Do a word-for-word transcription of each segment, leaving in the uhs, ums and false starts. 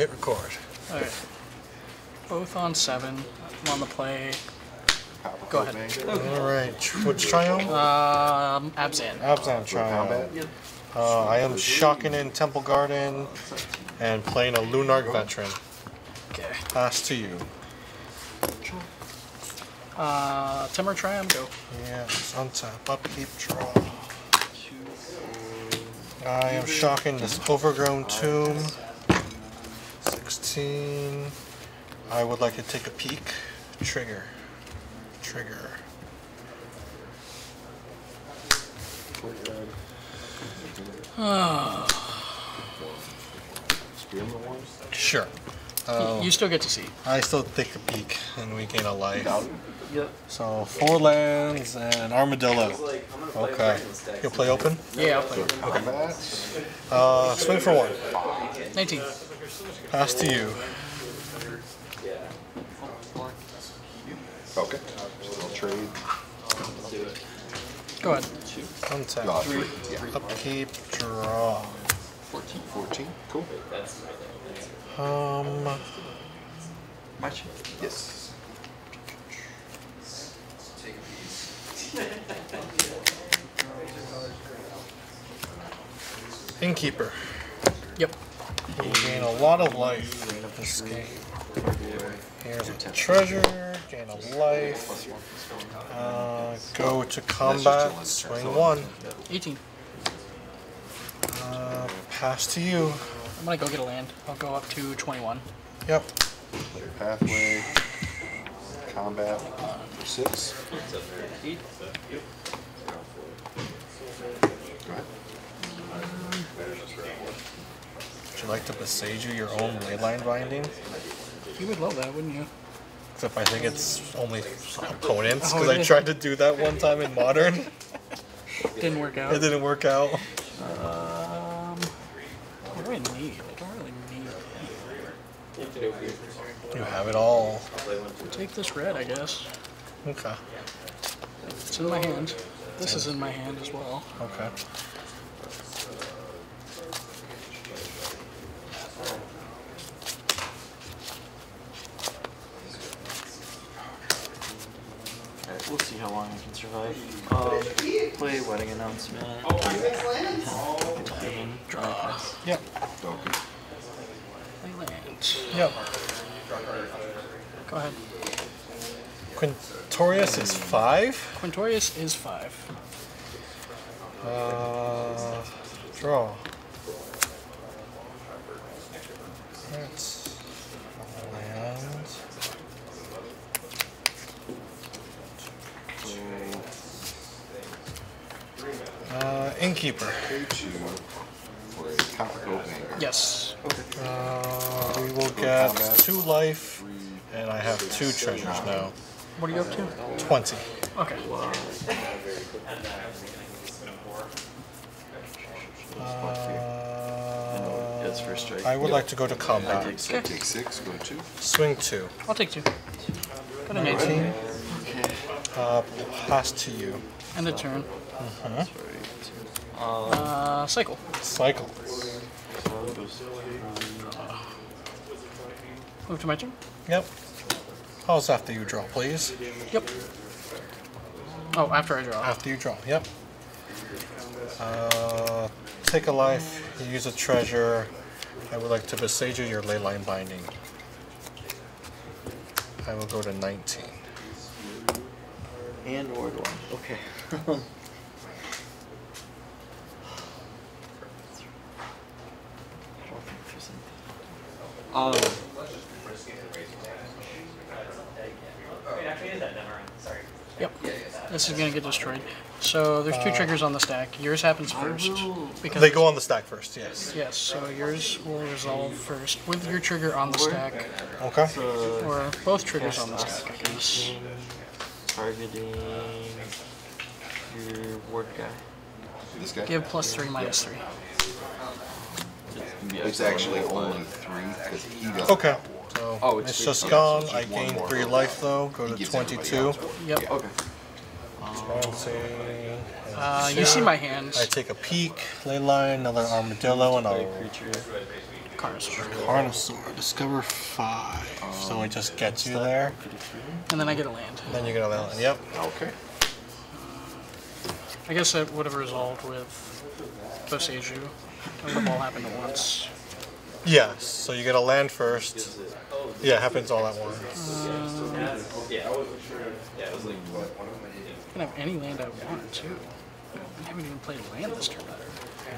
Hit record. All right. Both on seven. I'm on the play. Go ahead. Okay. All right. What's Triumph? Um, Abzan. Abzan Triumph. Uh, I am shocking in Temple Garden and playing a Lunarch Veteran. Okay. Pass to you. Uh, Timur Triumph, go. Yeah, untap, upkeep, draw. I am shocking this Overgrown Tomb. sixteen. I would like to take a peek. Trigger. Trigger. Oh. Sure. Um, you still get to see. I still take a peek and we gain a life. Yep. So four lands and armadillo. Okay. You'll play open? Yeah, I'll play open. Okay. Uh, swing for one. nineteen. Pass to you. Okay. I'll trade. Go ahead. Untap. No, three. Yeah. Upkeep, draw. fourteen. fourteen. Cool. Um. Match? Yes. Take a piece. Innkeeper. Yep. You gain a lot of life out of this game. Here's a treasure. Gain a life. Uh, go to combat. Swing one. eighteen. Uh, pass to you. I'm gonna go get a land. I'll go up to twenty-one. Yep. Play pathway. Combat. For six. Eight. Go ahead. Would you like to Beseju your own Leyline Binding? You would love that, wouldn't you? Except I think it's only opponents, because oh, I tried to do that one time in Modern. Didn't work out. It didn't work out. Um, what do I need? I don't really need it. You have it all. I'll take this red, I guess. Okay. It's in my hand. This is in my hand as well. Okay. We'll see how long I can survive. Um, play Wedding Announcement. Oh, uh, Dragon. Draw. Yep. Okay. Play land. Yep. Go ahead. Quintorius um, is five? Quintorius is five. Uh, draw. That's land. Uh, Innkeeper. Yes. Uh, we will get two life, and I have two treasures now. What are you up to? twenty. Okay. Uh, I would like to go to combat. Okay. Take six, go two. Swing two. I'll take two. Got an eighteen. Uh, pass to you. And a turn. Uh-huh. Uh, cycle. Cycle. Move to my turn? Yep. How's after you draw, please? Yep. Oh, after I draw. After you draw, yep. Uh, take a life, use a treasure. I would like to Vosageu your Leyline Binding. I will go to nineteen. And Ward one. Okay. Um, yep, this is going to get destroyed. So there's two uh, triggers on the stack. Yours happens first. Because they go on the stack first, yes. Yes, so yours will resolve first with your trigger on the stack. Okay. Or both triggers on the stack, I guess. Targeting your ward guy. This guy? Give plus three, minus three. It's actually only three because he got. Okay. So oh, it's, it's just gone. I gained three life though. Go to twenty-two. Yep. Okay. Uh, you see my hands. I take a peek, ley line, another armadillo, and I'll Carnosaur. Carnosaur. Discover five. Um, so we just get you there. And then I get a land. And then you get a land. Yep. Okay. I guess that would have resolved with Beseju. It all happened at once. Yeah, so you get a land first. Yeah, it happens all at once. Yeah, I wasn't sure. Yeah, it was like one of them. I can have any land I want, too. I haven't even played land this turn.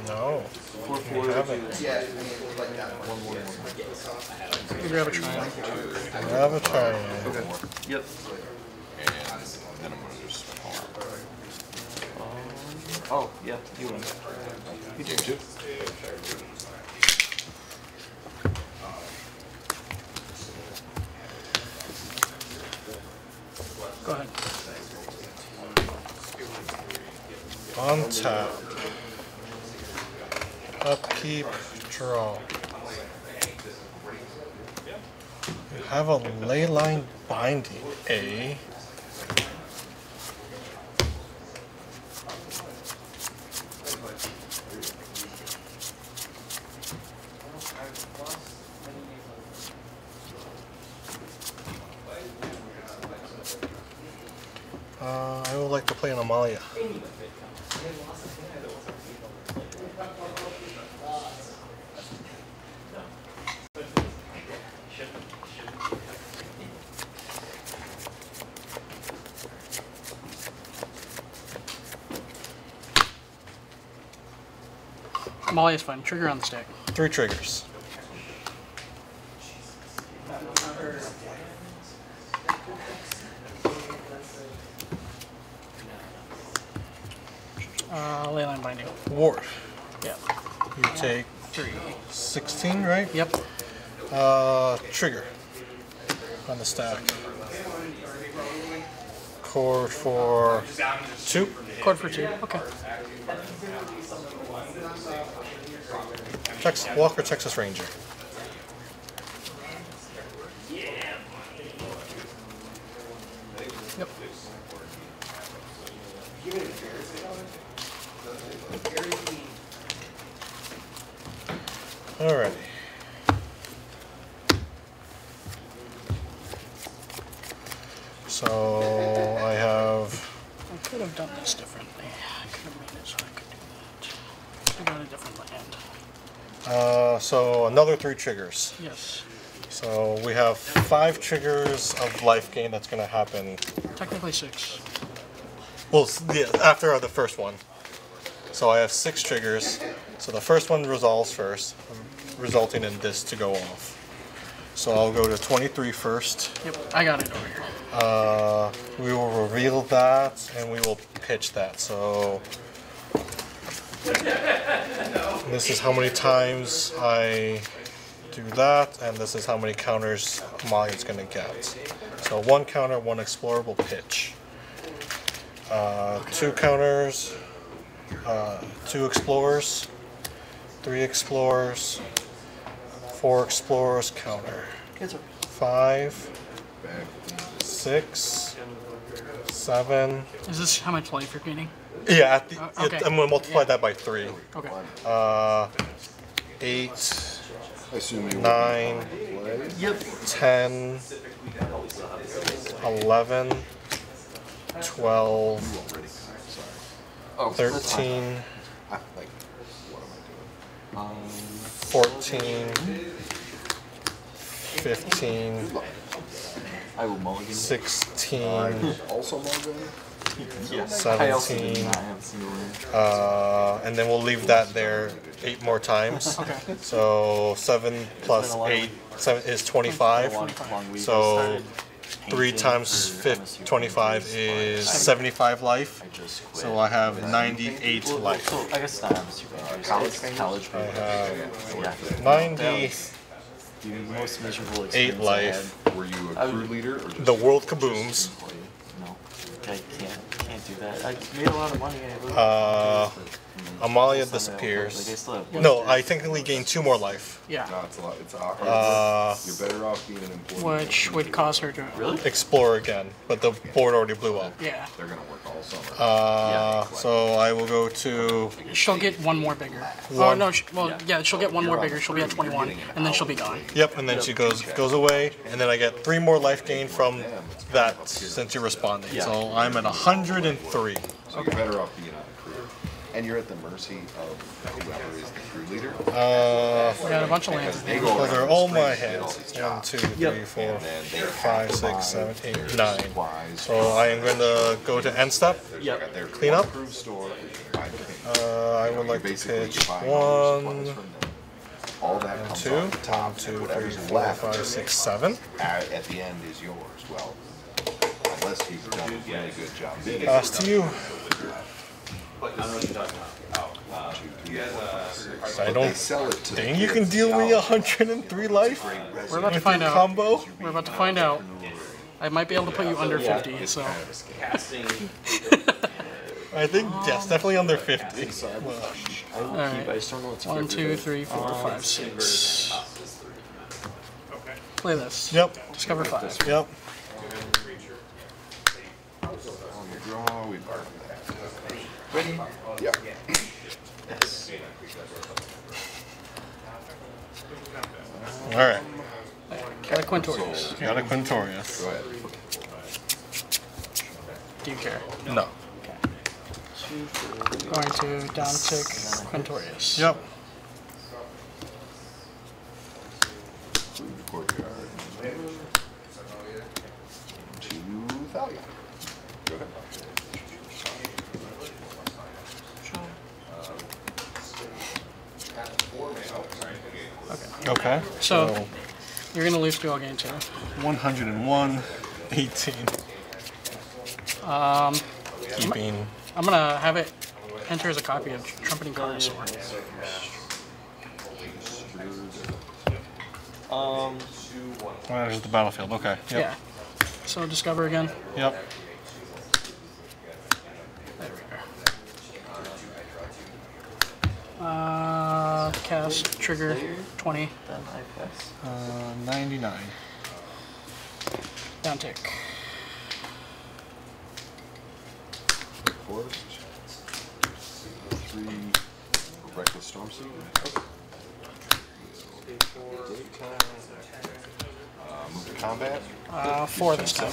No. Four, four, you haven't. Yeah, like that one. One more. You can grab a triangle. Grab a triangle. Okay. Yep. And then I'm going to just Oh, yeah, you win. You do too. Go ahead. On tap. Upkeep. Draw. You have a Leyline Binding, eh? Uh, I would like to play an Amalia. Molly is fine. Trigger on the stack. Three triggers. Uh, Leyline Binding. Ward. Yeah. You take three. sixteen, right? Yep. Uh, trigger on the stack. Cord for two. Cord for two. Okay. Tex Walker Texas Ranger. Yep. All right. So I have. I could have done this differently. I could have made it so I could do that. I got a different land. Uh, so another three triggers. Yes. So we have five triggers of life gain that's going to happen. Technically six. Well, yeah, after the first one. So I have six triggers. So the first one resolves first, resulting in this to go off. So I'll go to twenty-three first. Yep, I got it over here. Uh, we will reveal that and we will pitch that. So. And this is how many times I do that, and this is how many counters Amalia's going to get. So one counter, one explorable pitch. Uh, two counters, uh, two explorers, three explorers, four explorers, counter. Five, six, seven. Is this how much life you're gaining? Yeah, at the, uh, okay. it, I'm going to multiply yeah. that by three. Okay. Uh, eight, nine, yep. ten, eleven, twelve, thirteen, fourteen, fifteen, sixteen, seventeen, uh, and then we'll leave that there eight more times. Okay. So seven plus eight seven is twenty-five. So three times fifty, twenty-five is seventy-five life. So I have ninety-eight life. I guess college. I have ninety. Most miserable eight life. Were you a crew leader? The world kabooms. I can't, can't do that. I made a lot of money. I uh, Amalia disappears. No, I technically gain two more life. Yeah. No, it's a lot. It's a hard uh, You're better off being an important. Which would cause her to really explore again, but the board already blew up. Yeah. They're gonna work all summer. Uh, yeah, so I will go to. She'll get one more bigger. One. Oh no! She, well, yeah. yeah, she'll get one more bigger. She'll be at twenty-one, and then she'll be gone. Yep, and then she goes goes away, and then I get three more life gain from that since you're responding. Yeah. So I'm at one hundred and three. So okay. You're better off being on a crew. And you're at the mercy of whoever is the crew leader. Uh, we got a bunch of lands. They go they're all my heads. One, two, yep. three, four, five, six, seven, eight, nine. So I am going to go to end step, yep. clean up. Uh, I would like to pitch one, and two, top two, three, four, five, six, seven. At the end is yours. Well, unless he's done a really good job. Pass to you. I don't know what you're talking about. Uh, you guys, uh, I don't think you can deal me one hundred and three life. We're about to find out. Combo? We're about to find out. I might be able to put you under fifty, so. I think, yes, definitely under fifty. All right. One, two, three, four, five, six. Play this. Yep. Discover five. Yep. Draw, we bargain. Ready? Yeah. Yes. All right. Got a Quintorius. Got a Quintorius. Go ahead. Do you care? No. Okay. Going to down tick Quintorius. Yep. To Thalia. Go ahead. Okay. Okay. So, so you're gonna lose two all game two. one hundred and one, eighteen. Um, Keeping. I'm, I'm gonna have it enter as a copy of Trumpeting Carnosaur. Um. There's the battlefield. Okay. Yep. Yeah. So discover again. Yep. Uh, cast, trigger, twenty. Then I pass. Uh, ninety-nine. Down tick. Forest. Three. Reckless Storm. Uh, move to combat. Uh, four this time.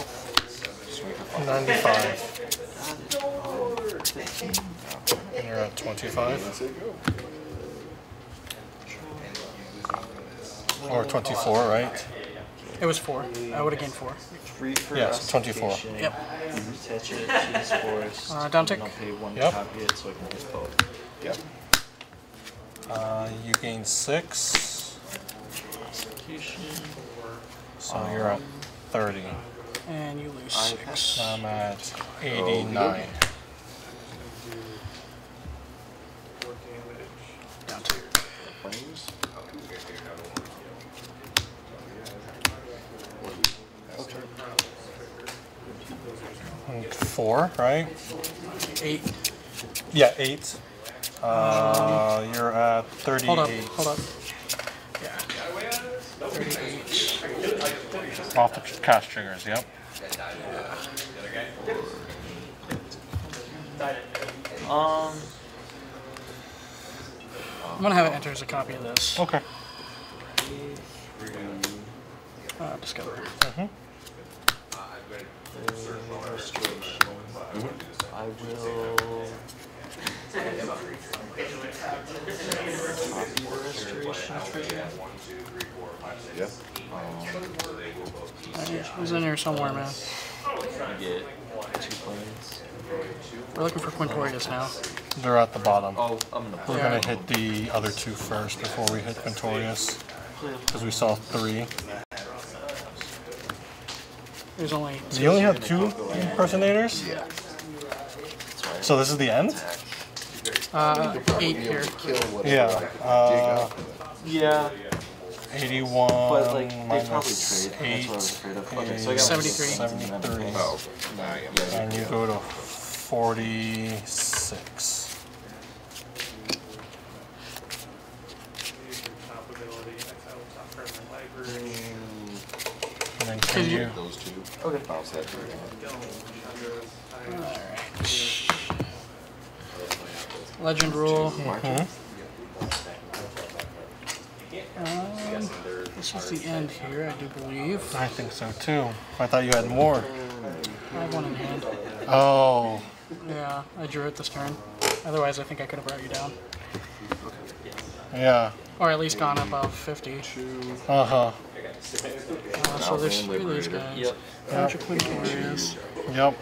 ninety-five. And you're at twenty-five. Or twenty-four, right? It was four. I would have gained four. Yes, twenty-four. Yep. Mm-hmm. uh, down tick. Yep. Yep. Uh, you gain six. So you're at thirty. And you lose six. I'm at eighty-nine. Down to four, right? Eight. Yeah, eight. Uh, um, you're at thirty-eight. Hold up, hold up. Yeah. thirty-eight. Off the cast triggers, yep. Um, I'm gonna have it enter as a copy of this. Okay. Uh, discover. Mm-hmm. I will. Restoration trigger. Yep. Um, I was in here somewhere, man. Get two planes. We're looking for Quintorius now. They're at the bottom. Oh, I'm gonna We're yeah. going to hit the other two first before we hit Quintorius, because we saw three. There's only two. You only have two impersonators? Yeah. So this is the end? Uh, eight here. Yeah. Uh, yeah. eighty-one but, like, minus they probably trade, eight that's what I was afraid of. Okay, so I got seventy-three. seventy-three. Oh, nah, yeah, and you go to forty-six. then can you? Those two. Okay. Bounce that through. All right. Legend rule. Mm-hmm. um, this is the end here, I do believe. I think so too. I thought you had more. I have one in hand. Oh. Yeah, I drew it this turn. Otherwise, I think I could have brought you down. Yeah. Or at least gone above fifty. Uh huh. Uh, so there's three of these guys. Yep. Bunch of Quintorius. Yep.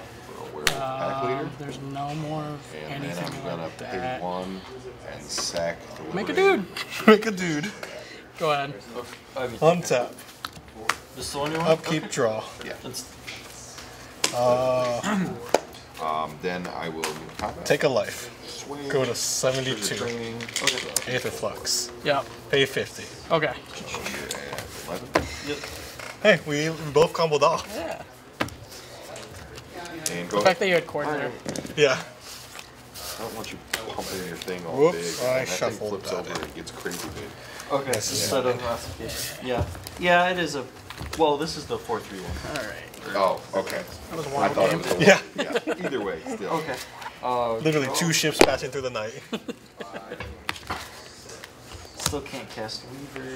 Uh, there's no more of and anything like that. And make a dude. Make a dude. Go ahead. Untap. This is the only one. Upkeep. Okay. Draw. Yeah. That's uh. Um, then I will take a life. Swing, go to seventy-two. Okay. Aetherflux. Yeah. Pay fifty. Okay. Yep. Hey, we both comboed off. Yeah. And go the fact that you had cord there. Yeah. I don't want you pumping your thing all Whoops, big. I and that shuffled thing flips that over in. And gets crazy big. Okay. This is yeah. Last yeah. Yeah, it is a. Well, this is the four three one. All right. Oh, okay. That was a wild I thought game. It was a yeah. yeah. Either way, still. Okay. Uh, Literally two ships passing through the night. Still can't cast Weaver.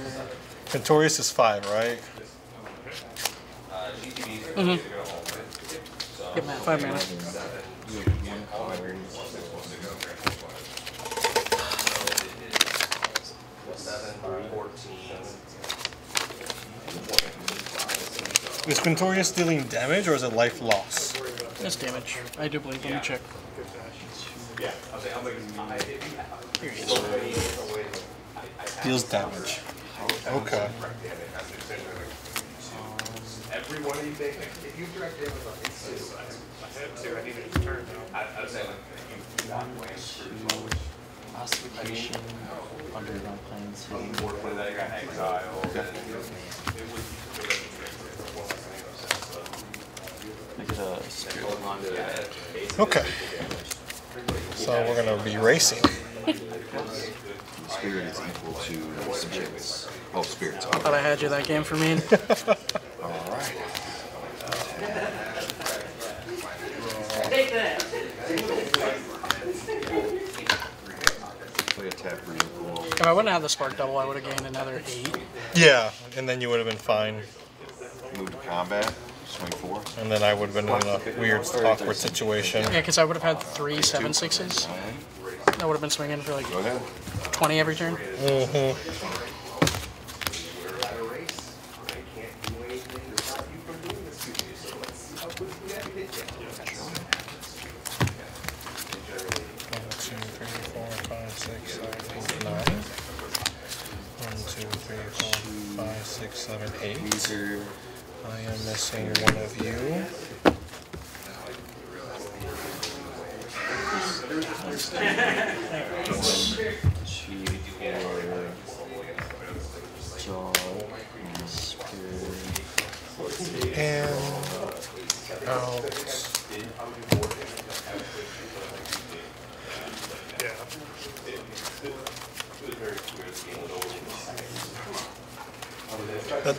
Quintorius is five, right? Mm-hmm. Give him five mana. Is Quintorius dealing damage or is it life loss? It's damage. I do believe. Let me check. Yeah. Here he is. Deals damage. Okay. Every one of you things, if you direct damage on these I had to, I needed to turn I was saying, like, you not going through. Ossification, Underground Plains. Exile. I get a spirit on that. Okay. So we're going to be racing. Spirit is equal to spirits. Oh, spirits. I thought I had you that game for me. All right. Take that. If I wouldn't have the Spark Double, I would have gained another eight. Yeah, and then you would have been fine. Move to combat. twenty-four. And then I would have been in a weird, awkward situation. Yeah, because I would have had three seven sixes. I would have been swinging for like twenty every turn. one, two, three, four, five, six, seven, eight. I am missing one of you. And out. That,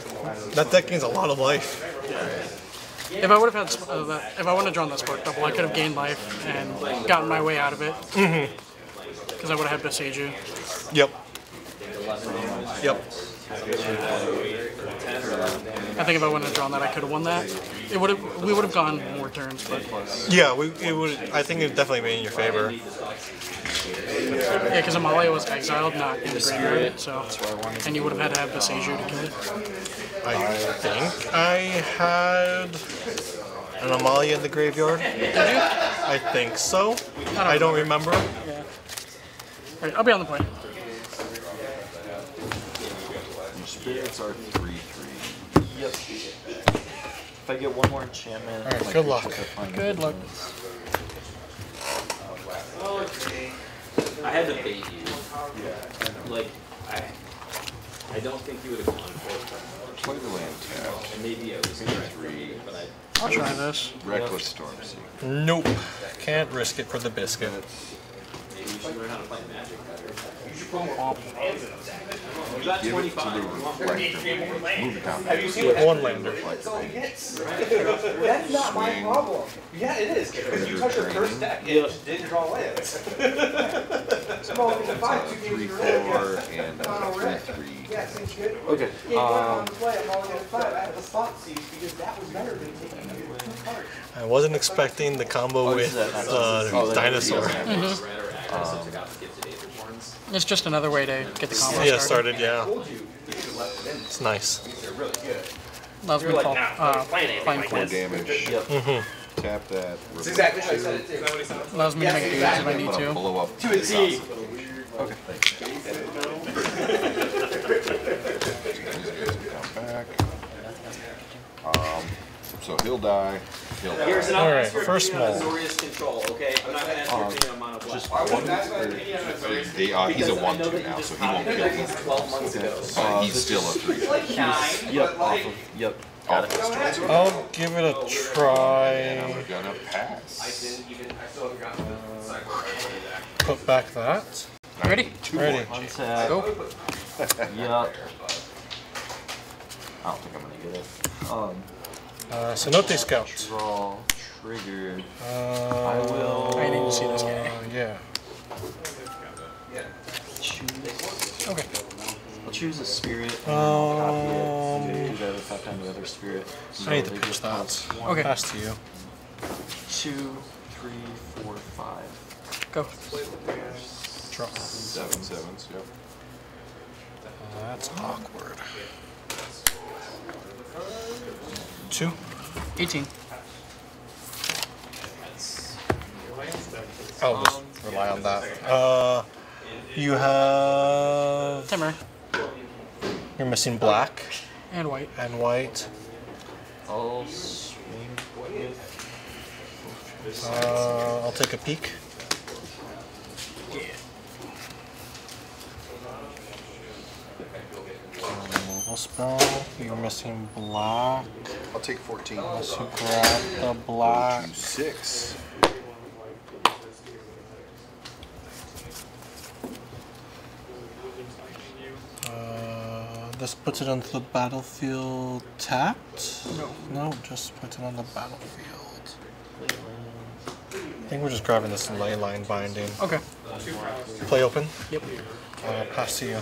that deck gains a lot of life. Yeah. If I would have had, uh, the, if I would have drawn that Spark Double, I could have gained life and gotten my way out of it. Mm-hmm. Because I would have had Beseju. Yep. Yep. I think if I wouldn't have drawn that, I could have won that. It would have, we would have gone more turns, but yeah, we it would. I think it would definitely be in your favor. Yeah, because Amalia was exiled, not in the graveyard, so and you would have had to have Beseju to kill it. I think I had an Amalia in the graveyard. Did you? I think so. I don't, I don't remember. remember. Yeah. All right, I'll be on the point. Your spirits are three three. Yep. If I get one more enchantment. All right. Like good luck. Good luck. I had to bait you. Like, I, I don't think you would have gone for it. Play the land tapped. And maybe I was three, but I. I'll try this. Reckless Storm. Nope. Can't risk it for the biscuit. Maybe should learn how to play Magic better. You should probably all you got twenty-five. Have you seen what one lander? That's not my problem. Yeah, it is. Because you touch your first deck, it just didn't draw lands. Well, it's a five two game for three, four, and three. Yeah, seems good. Okay. Yeah, I'm play. I'm only at five. I had the slot seats because that was better than taking two cards. I wasn't expecting the combo with uh, dinosaur. Mm-hmm. um, it's just another way to get the combo yeah, started. Yeah, yeah. It's nice. Love's been called uh, fine points. damage. Yep. Mm-hmm. Tap that. That's exactly how I said it too. Allows me to make dudes if I need to. Blow up to a Z. Okay. Back. Um, so he'll die. He'll die. Here's an All right, first small. Control, okay? I'm not going to ask um, your on just one. One the, the, uh, he's a one two now, so he won't kill him. twelve months ago. Uh, he's still a three. Like nine, yep, like, of, yep. I'll give it a try. And I'm going to pass. Put back that. Ready? Ready. Untap. Go. Yep. I don't think I'm going to get it. Um, uh, Cenote Scout. Draw. Triggered. Uh, I will... I didn't see this guy. Yeah. Choose. Okay. I'll choose a spirit and um, copy it. Do that without time the other spirit. So I need to pitch that. Okay. Pass to you. Two, three, four, five. Go. Draw. Seven sevens, yep. Uh, that's awkward. Two. eighteen. I'll just rely on that. Uh, you have... Timur. You're missing black. And white. And white. I'll swing with... Uh, I'll take a peek. Spell. You're missing black. I'll take fourteen. Also grab the black. Six. Uh, this puts it onto the battlefield tapped. No. No, just puts it on the battlefield. I think we're just grabbing this Leyline Binding. Okay. Play open. Yep. Uh, pass to you.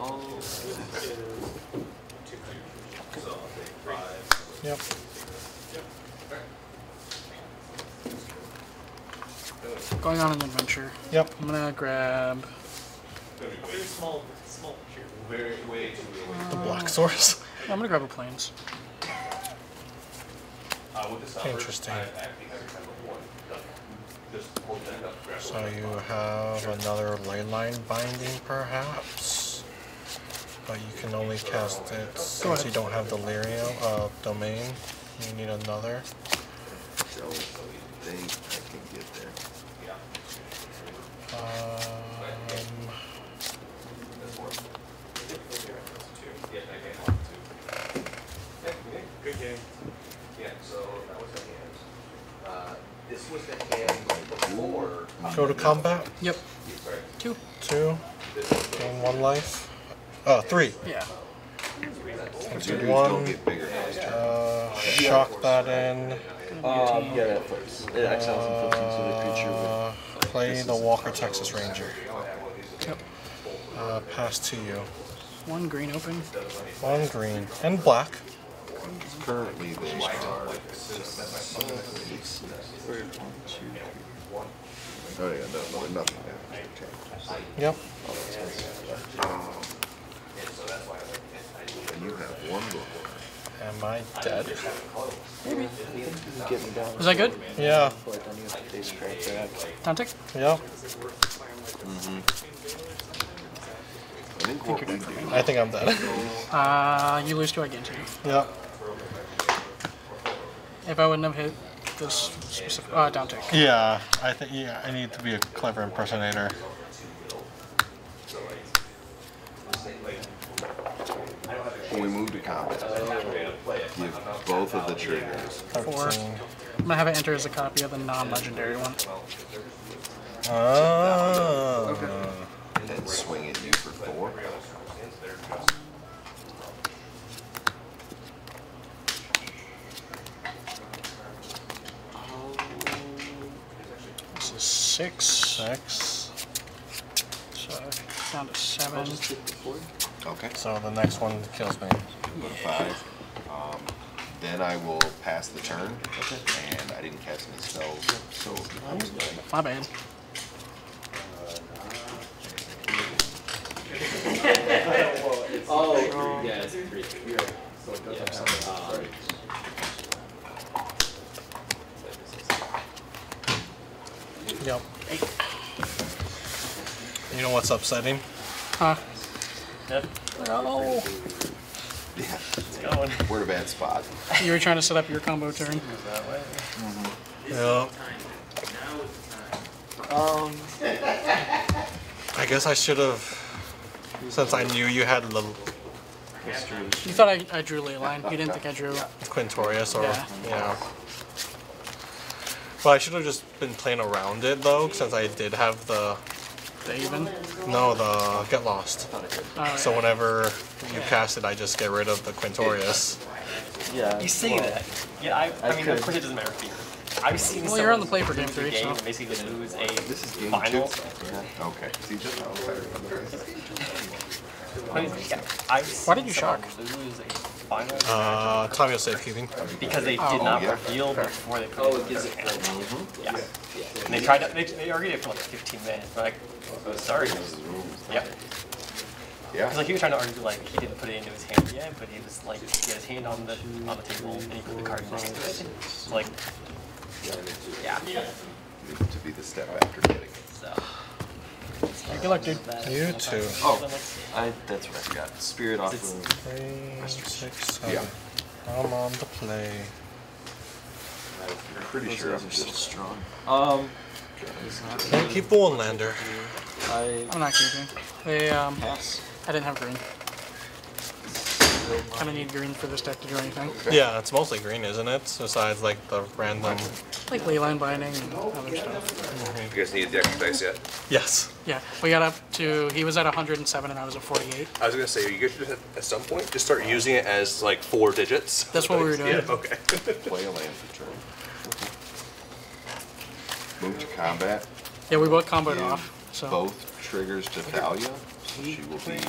Oh. Yep. Going on an adventure. Yep. I'm gonna grab very small, small very way uh, the black source. I'm gonna grab a planes. Interesting. So you have another Leyline Binding, perhaps. But you can only cast it since you don't have Delirio, uh, Domain. You need another. So they, I can get there. Good game. Yeah, so that was the hand. This was the hand before. Go to combat? Yep. Two. Two. Gain one life. Uh, three. Yeah. Into one. Uh, shock that in. Um, yeah, it exiles and flips into the creature. Play the Walker Texas Ranger. Yep. Uh, pass to you. One green open. One green and black. Currently, they are. One, two, three. Oh, yeah, nothing. Yep. You have one book. Am I dead? Maybe. Is that good? Yeah. Tantic? Yeah. Mm-hmm. I think, I think, you're good. I think I'm dead. uh, you lose two, I gain two. Yeah. If I wouldn't have hit this specific... Uh, Tantic. Yeah, I think yeah, I need to be a clever impersonator. When we move to combat, give both of the triggers. Four. I'm going to have it enter as a copy of the non-legendary one. Oh. Okay. And then swing at you for four. This is six. Six. So down to seven. Okay. So the next one kills me. Yeah. Five. Um, then I will pass the turn. Okay. And I didn't cast any spells, so I'm just going. My bad. Well, it's oh, like, yeah, it's pretty weird. So it doesn't yeah. sound um, right. Yep. You know what's upsetting? Huh? Yep. Oh. Yeah. It's going. We're in a bad spot. You were trying to set up your combo turn. That way. Mm-hmm. Yep. Um. I guess I should have. Since I knew you had little... You thought I, I drew Leyline. You didn't think I drew... Quintorius or... Yeah. You know. Well, I should have just been playing around it, though, since I did have the... The even? No, the get lost. Oh, so yeah. whenever you cast it, I just get rid of the Quintorius. Yeah. You see well, that. Yeah, I, I, I mean, of course it doesn't matter for you. I've seen well, you're on the play for game three, so. Basically lose a this is game final. Two? Yeah. Okay. See, just how I remember it. Why did you shock? Lose a final uh, Tommy was safekeeping. Because they did oh, not yeah. reveal before they put oh, it in the mm-hmm. yeah. yeah. And they tried to, they, they argued it for like fifteen minutes, but like, oh, sorry. Yeah. Yeah. Because like he was trying to argue, like he didn't put it into his hand yet, but he was like, he had his hand on the on the table, and he put the card next to it. So, like. Yeah. yeah. To be the step after getting it. So. Good luck, dude. You too. Oh, I, that's what I got. Spirit off of three, six, seven. Yeah. I'm on the play. I'm pretty sure I'm still strong. Um. Don't keep the one lander. I, I'm not keeping. They um. Pass. I didn't have green. Kind of need green for this deck to do anything. Yeah, it's mostly green, isn't it? Besides like the random, like Leyline Binding and other stuff. Mm-hmm. You guys need the extra dice yet? Yes. Yeah, we got up to he was at one hundred seven and I was at forty-eight. I was gonna say you guys should have, at some point just start using it as like four digits. That's what we were doing. Yeah. Okay. Play a land for turn. Okay. Move to combat. Yeah, we both comboed off. So both triggers to Thalia. So she will be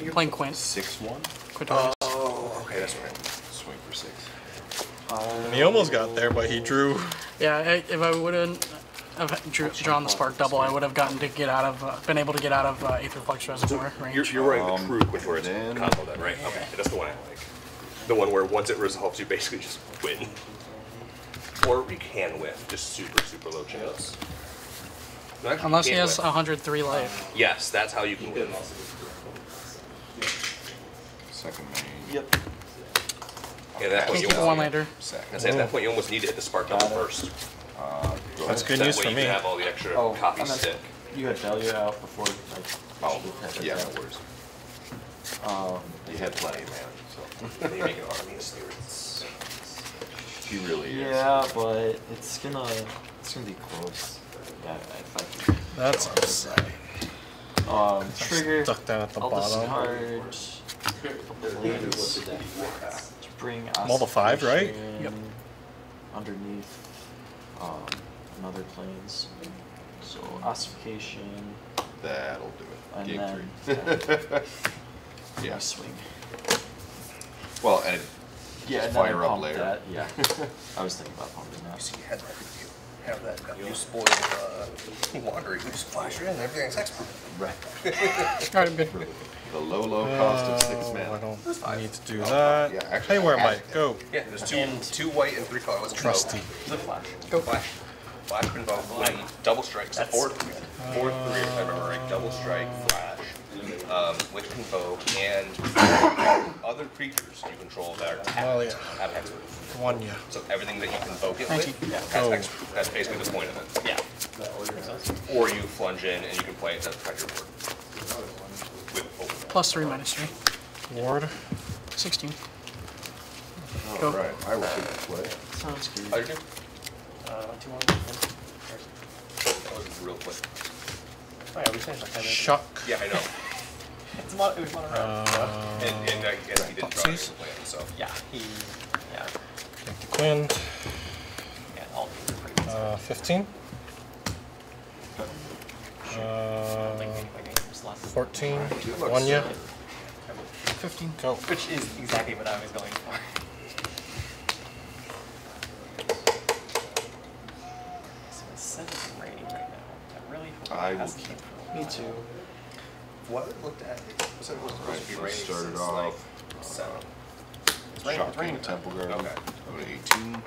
a You're playing Quint. Six one. Quintorius. Oh, okay, that's right. Swing for six. Oh. He almost got there, but he drew. Yeah, if I wouldn't have drew, drawn the Spark Double, I would have gotten to get out of, uh, been able to get out of uh, Aetherflux Reservoir range. You're, you're right, um, the crude Quintorius combo then, right? Okay, that's the one I like. The one where once it resolves, you basically just win. Or you can win, just super, super low chance. No, unless he has win. one hundred three life. Yes, that's how you can win. Second main. Yep. Yeah, at that point you one later. At that point you almost need to hit the Spark Double first. Uh, That's good news for me. You have all the extra oh, copy stick. You had Delia out before. Like, oh, had yeah. That worse. Um, you had plenty, man. So you make an army of spirits. He really is. Yeah, but it's gonna it's gonna be close. Yeah, I That's upsetting. Um, trigger. Stuck down at the I'll bottom. Discard. Bring model five, right? Yep. Underneath um, another planes. So ossification. That'll do it. And then, yeah. yeah. Swing. Well, and yeah, and fire up later. That, yeah. I was thinking about pumping that. You see, head right with you. Have that you spoil uh, water. You just flash it in. Everything's expert. Right. All right, I'm good. The low, low cost uh, of six men. I don't I need to do oh, that. Yeah, actually, hey, where am I? Go. Yeah, there's two, and two white and three color. Let's trusty. The flash. Go flash. Flash involves light. Double strike. So four, three. Uh, four, three. If I remember right. Double strike, flash. Um, which can bow and other creatures you control that are tapped well, yeah. have hexproof. One, yeah. So everything that you can bow it with yeah. has hexproof. That's basically the point of it. Yeah. Or you plunge in and you can play it as a treasure board. Plus three, minus three. Ward. sixteen. All Go. Right, I will take the play. Sounds good. Are you good? Uh, two, one, one. real quick. Oh yeah, we finished like that. Shock. Yeah, I know. It's a lot, it was one around. Uh, and, and I guess right, he didn't draw his plan, so. Yeah, he, yeah. Take the Quinn. Yeah, all these are pretty good. Uh, fifteen. Sure. Uh, I don't think my game was less. fourteen. One, yeah. fifteen. Go. Which is exactly what I was going for. So it's seven raining right now. I really hope I will keep. Me too. What it looked at, so it was supposed right, to be raining started since off, like seven. It's raining, it's raining. Temple Garden. Okay. Go to eighteen.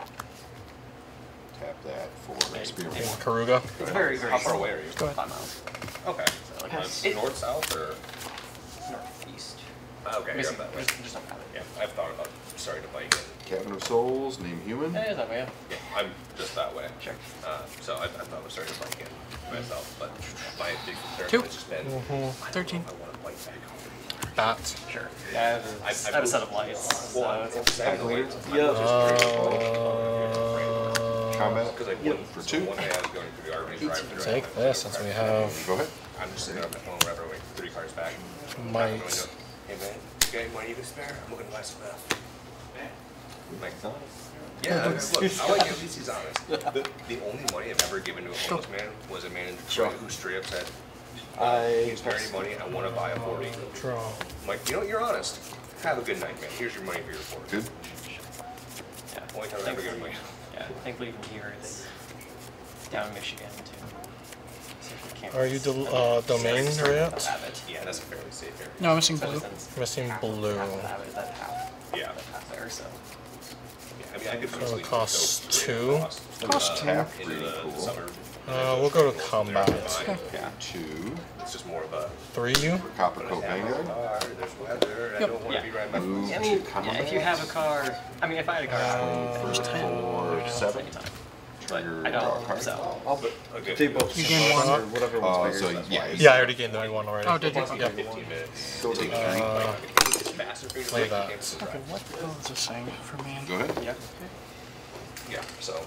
Tap that for experience. It's Karuga. It's right. very, very How far away are you? Go ahead. Five miles. Okay. So like yes. north, south, or? Northeast. Okay, Missing, I got that way. Just, just not it. Yeah, I've thought about it. Sorry to bite you. Cavern of Souls, name human. Yeah, that way, yeah. yeah. I'm just that way. Sure. Uh, so I, I thought I was starting to bite you myself, but my big concern Two. has just been, mm-hmm. I thirteen. I want to bite back. Bat. Sure. Yeah, I have a, I have a set of lights. Well, so it's exactly. Yeah. Uh, Combat. Because I wouldn't for two. One day I was going through the armory drive through. Take this since we have. Go ahead. I'm just sitting on my phone whenever I wait three cards back. Might. Hey man, you got any money you can spare? I'm looking to buy some stuff. Like, yeah, look, I like it. He's honest. The, the only money I've ever given to a homeless man was a man in Detroit who straight up said, I can't spare any money, I want to buy a forty. Draw. I'm like, you know what, you're honest. Have a good night, man. Here's your money for your forty. Good. Yeah. Only time I've ever given money. Yeah, thankfully from here it's down in Michigan, too. Are you do, uh, domain area? Yeah, that's a fairly safe area. No, I'm missing blue. Missing blue. Yeah. So it costs two. Cost two. Uh, we'll go to combat. Okay. Two. It's just more of a three. You. Copper coat vanguard. Yep. Yeah. Move I mean, yeah, if you have a car, I mean, if I had a car, uh, first time. Four, seven. But I don't, so. I'll put, okay. Take both. You gain one. Or whatever one's uh, so yeah, yeah, I already gained the one already. Oh, did you? Yeah. fifteen minutes. Uh, play that. Okay, what the hell is this saying for me? Go ahead. Yeah. Okay. Yeah, so,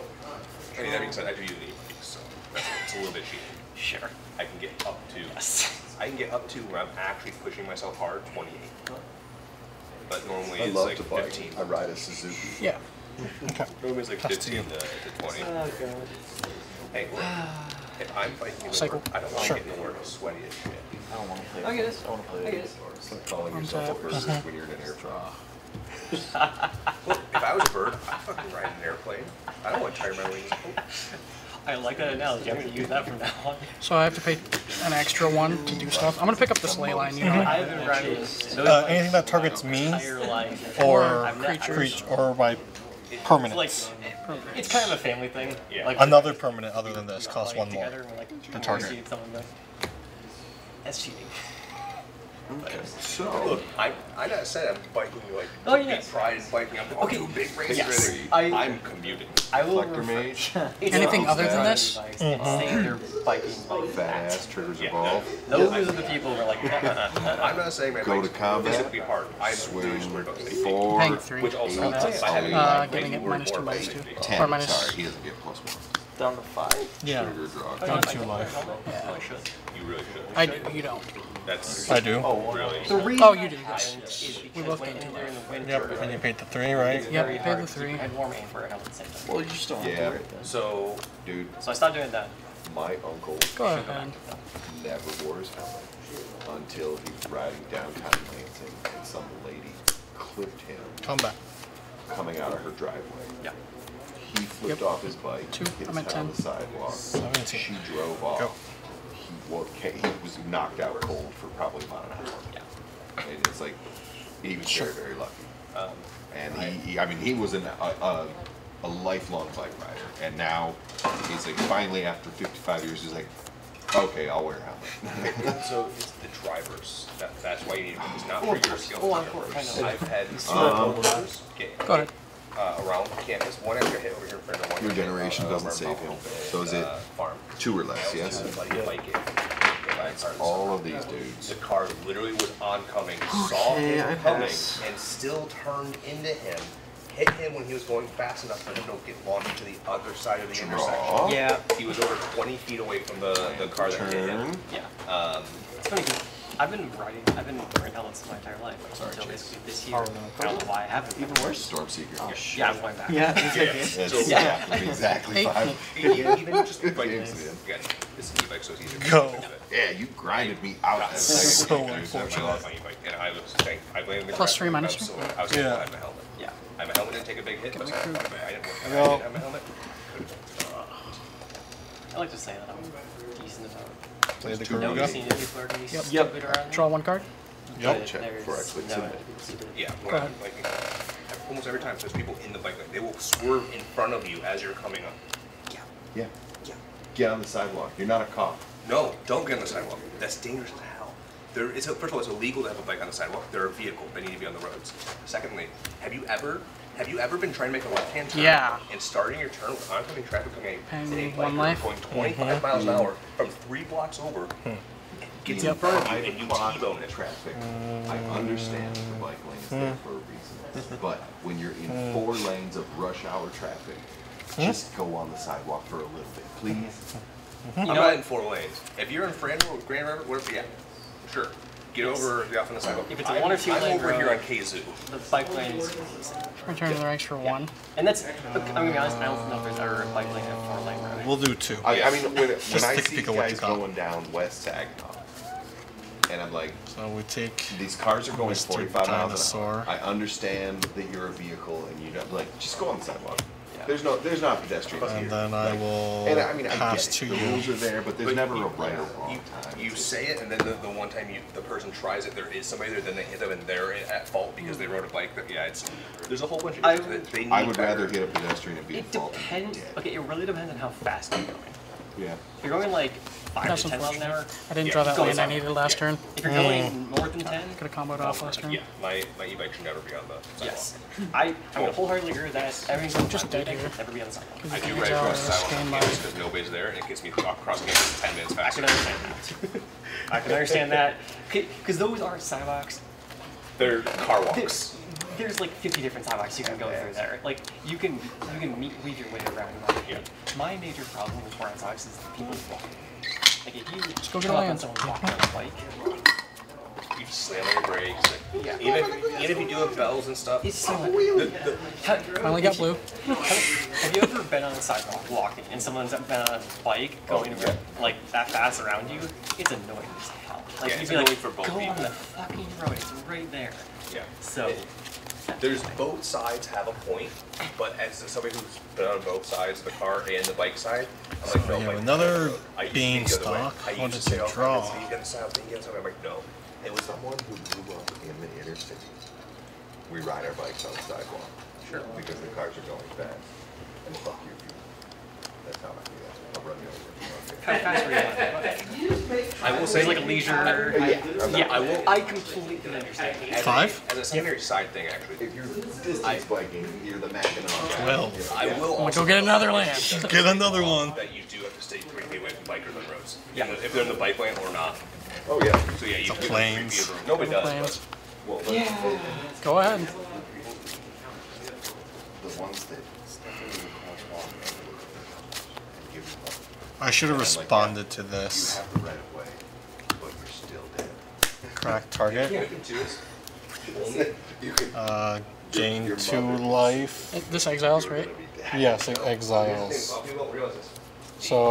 I mean, that being said, I do use the money, so that's, it's a little bit cheating. Sure. I can get up to, yes. I can get up to where I'm actually pushing myself hard, twenty-eight. Huh. But normally I it's like fifteen. I ride a Suzuki. Yeah. Okay. It's like fifteen to twenty. Oh, God. Hey, look. If I'm fighting you, Cycle. I don't want sure. to get in the word of sweaty as shit. I don't want to play it. I get it. I want to play it. I get it. It's like calling yourself a bird uh-huh. when you're in an airplane. Look, if I was a bird, I'd fucking ride an airplane. I don't want to tire my wings. I like that analogy. I'm going to use that from now on. So I have to pay an extra one to do stuff. I'm going to pick up this ley line. You know, I haven't ridden uh, anything that targets me or creatures or my permanents. It's, like, it's kind of a family thing. Yeah. Like another permanent other than this costs one more. Like, the target. That's cheating. Okay. So look, I I gotta say I'm biking you like oh, yeah. big pride and biking up okay. to a big race. Yes. Really. I, I'm commuting. I will mage. Anything other than this? It's saying they're biking like fast, triggers evolve. Yeah. Those yeah. are the people who are like I'm not saying my go to combat. Be hard. I swing four, eight, three, which also eight, I have uh, giving it minus two minus two. Ten. Or minus sorry, he doesn't get plus one. Down to five? Yeah. Down to two life. Yeah. You really should. I do. You don't. That's I do. Oh, really? The reason oh, you did this. We both did it. Yep, and you paid the three, right? Yep, you paid the three. I had warm hand for it, I would say that. Well, you just don't want to do it then. So, dude. So I stopped doing that. My uncle Go ahead. never wore his helmet until he was riding downtown Lansing and some lady clipped him. Come back. Coming out of her driveway. Yeah. He flipped yep. off his bike, Two. hit his head on the sidewalk, seventeen. She drove off. Go. He, well, he was knocked out cold for probably about an hour. Yeah. And it's like, he was sure. very, very lucky. Um, and I, he, I mean, he was an, a, a, a lifelong bike rider. And now, he's like, finally, after fifty-five years, he's like, okay, I'll wear a helmet. So it's the drivers. That, that's why you need them. It's not oh, for your skills. Oh, of course. I've had several drivers get Go ahead. Uh, around campus, one extra hit over here for no one. Your generation uh, doesn't save him. So is it uh, two or less, yes? All of these dudes. The car literally was oncoming, okay, saw him coming, and still turned into him. hit him when he was going fast enough for him to get launched to the other side of the Draw. intersection. Yeah. He was over twenty feet away from the, the car Turn. that hit him. Yeah. Um, it's funny because I've been riding, I've been wearing helmets my entire life. Sorry, until basically this year. Oh, no. I don't know why I haven't. Even worse. Stormseeker. Oh, shit. Yeah, I'm going back. Yeah, yeah. Okay. yeah. So, yeah. yeah. exactly five. yeah, even just the bike. Again, this is e-bike, so it's easier. Go. Yeah, you grinded me out. That so so unfortunate. And I was saying, I blame the Plus three minus two. I was saying, I'm a helmet. Yeah. I'm a helmet and take a big hit, but I didn't work. I'm a helmet. I like to say that I'm decent about it. Play the Karuga. Yep. yep. Draw one card. Yep. Check for actually no, Yeah. Go ahead. Like, almost every time, so there's people in the bike lane. They will swerve in front of you as you're coming up. Yeah. Yeah. Yeah. Get on the sidewalk. You're not a cop. No, don't get on the sidewalk. That's dangerous as hell. There is a, first of all, it's illegal to have a bike on the sidewalk. They're a vehicle. They need to be on the roads. Secondly, have you ever? Have you ever been trying to make a left-hand turn yeah. and starting your turn with oncoming traffic coming in, one life going twenty-five mm-hmm. miles an hour from three blocks over, mm. gets in front of you and you T-bone it? Traffic. Mm. I understand the bike lane is mm. there for a reason, but when you're in mm. four lanes of rush hour traffic, mm. just go on the sidewalk for a little bit, please. Mm-hmm. I'm you know, not in four lanes. If you're in Grand River, whatever, yeah, sure. Get over the off on the sidewalk. If it's a one or two I'm lane over road, here on K-Zoo. The bike lane is return to the ranks for yeah. one. And that's, look, I'm going to be honest, I don't know if there's ever a bike lane and four lane road. We'll do two. I, I mean, when, it, when I see guys going down west to Agnon, and I'm like, so we take these cars are going forty-five miles an hour. I understand that you're a vehicle and you don't, like, just go on the sidewalk. There's no, there's not pedestrians and here. And then I like, will and I mean, pass I to the you. The rules are there, but there's but never you, a right or wrong you, time. You say it, and then the, the one time you, the person tries it, there is somebody there, then they hit them, and they're at fault because they rode a bike. That, yeah, it's there's a whole bunch of issues that they need. I would better. rather hit a pedestrian and be at fault. It depends. Okay, it really depends on how fast you're going. Yeah. If you're going like five to ten miles an hour. I didn't yeah, draw that lane. I needed last yeah. turn. If you're going mm. more than ten, could have comboed off last turn. Yeah, my my e-bike should never be on the sidewalk. Yes, I I would wholeheartedly agree with that. Everything's just dead. Never be on the sidewalk. I do ride across the sidewalk because nobody's there, and it gets me across campus ten minutes faster. I can understand that. I can understand that because those aren't sidewalks. They're car walks. There's like fifty different sidewalks you can go through there. Like you can you can meet, weave your way around. Yeah. My major problem with foreign sidewalks is people walking. Like if you just go up and someone walking on a bike, you just slam on your brakes. Like, yeah. Even if, even if you do have bells and stuff. It's so weird. Finally got blue. Have you ever been on a sidewalk walking and someone's been on a bike going oh, yeah. like that fast around you? It's annoying as hell. Like yeah, you'd be like, for both go people. on the fucking road. It's right there. Yeah. So. It, There's both sides have a point, but as somebody who's been on both sides, the car and the bike side, I'm like, so no, like, another bean stock. I used to say, oh, draw. I'm like, no. It was someone who grew up in the inner city. We ride our bikes on the sidewalk. Sure. Because the cars are going fast. And fuck you. That's how I do that. I'll run you over. How fast were you on that? I will say, like a leisure. I, I, yeah, yeah I will. I completely understand. As Five? A, as a secondary side thing, actually. If you're distance biking, you're the Mackinac. Twelve. I will. Also go get another land. Get another one. That you do have to stay three feet away from bikers on roads. Yeah. If they're in the bike lane or not. Oh yeah. So yeah, you can three feet over. Nobody does. But, well, yeah. But, go ahead. The ones that. I should have responded to this. You have the right of way, but you're still dead. Crack target. Uh, gain two life. It, this exiles, right? Yes, it exiles. So.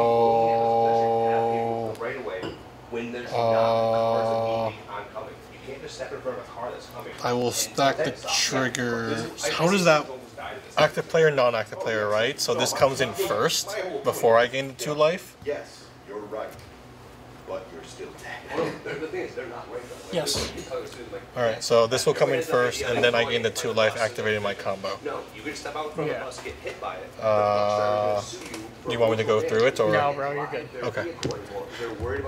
Uh, I will stack the triggers. How does that? Active player, non-active player, right? So this comes in first, before I gain the two life? Yes, you're right. But you're still dead. Yes. Alright, so this will come in first, and then I gain the two life, activating my combo. No, you can step out from the bus, get hit by it. Uh, do you want me to go through it? Or? No, bro, you're good. Okay.